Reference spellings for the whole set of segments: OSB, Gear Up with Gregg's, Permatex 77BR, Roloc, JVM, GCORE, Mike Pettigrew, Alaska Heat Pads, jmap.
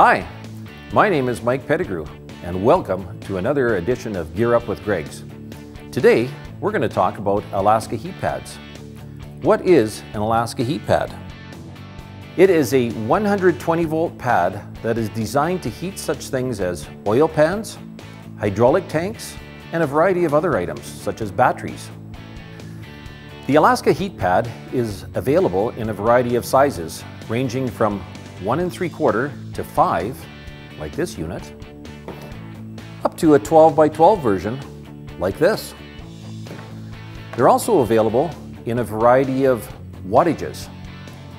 Hi, my name is Mike Pettigrew, and welcome to another edition of Gear Up with Gregg's. Today, we're going to talk about Alaska Heat Pads. What is an Alaska Heat Pad? It is a 120-volt pad that is designed to heat such things as oil pans, hydraulic tanks, and a variety of other items, such as batteries. The Alaska Heat Pad is available in a variety of sizes, ranging from 1 3/4 to 5, like this unit, up to a 12 by 12 version, like this. They're also available in a variety of wattages,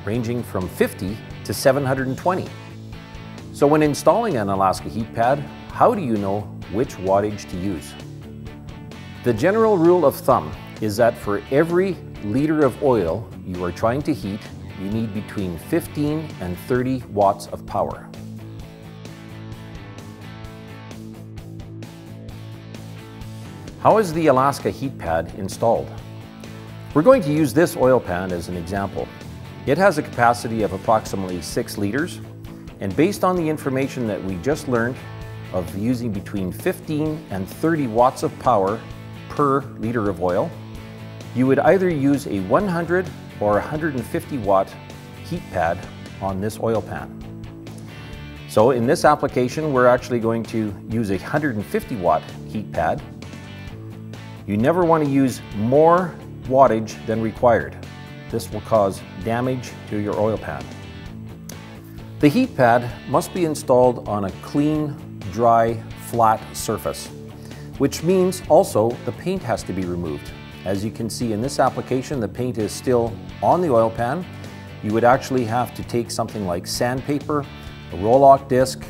ranging from 50 to 720. So when installing an Alaska Heat Pad, how do you know which wattage to use? The general rule of thumb is that for every liter of oil you are trying to heat, you need between 15 and 30 watts of power. How is the Alaska Heat Pad installed? We're going to use this oil pan as an example. It has a capacity of approximately 6 liters, and based on the information that we just learned of using between 15 and 30 watts of power per liter of oil, you would either use a 100 or 150 watt heat pad on this oil pan. So in this application, we're actually going to use a 150 watt heat pad. You never want to use more wattage than required. This will cause damage to your oil pan. The heat pad must be installed on a clean, dry, flat surface, which means also the paint has to be removed. As you can see in this application, the paint is still on the oil pan. You would actually have to take something like sandpaper, a Roloc disc,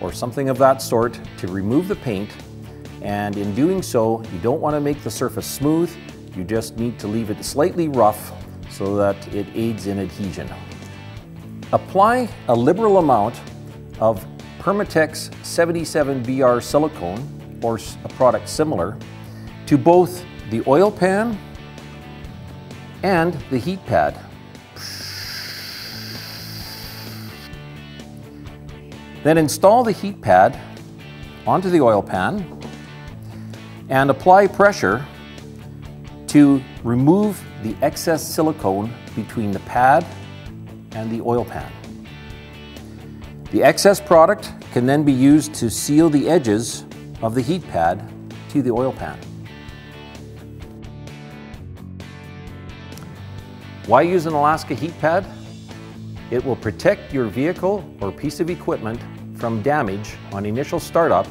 or something of that sort to remove the paint. And in doing so, you don't want to make the surface smooth. You just need to leave it slightly rough so that it aids in adhesion. Apply a liberal amount of Permatex 77BR silicone, or a product similar, to both the oil pan and the heat pad. Then install the heat pad onto the oil pan and apply pressure to remove the excess silicone between the pad and the oil pan. The excess product can then be used to seal the edges of the heat pad to the oil pan. Why use an Alaska Heat Pad? It will protect your vehicle or piece of equipment from damage on initial startup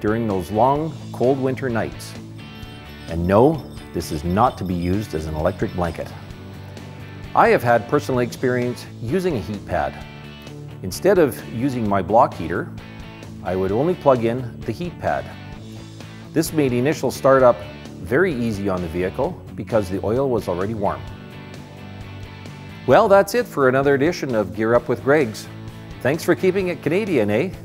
during those long, cold winter nights. And no, this is not to be used as an electric blanket. I have had personal experience using a heat pad. Instead of using my block heater, I would only plug in the heat pad. This made initial startup very easy on the vehicle because the oil was already warm. Well, that's it for another edition of Gear Up with Gregg's. Thanks for keeping it Canadian, eh?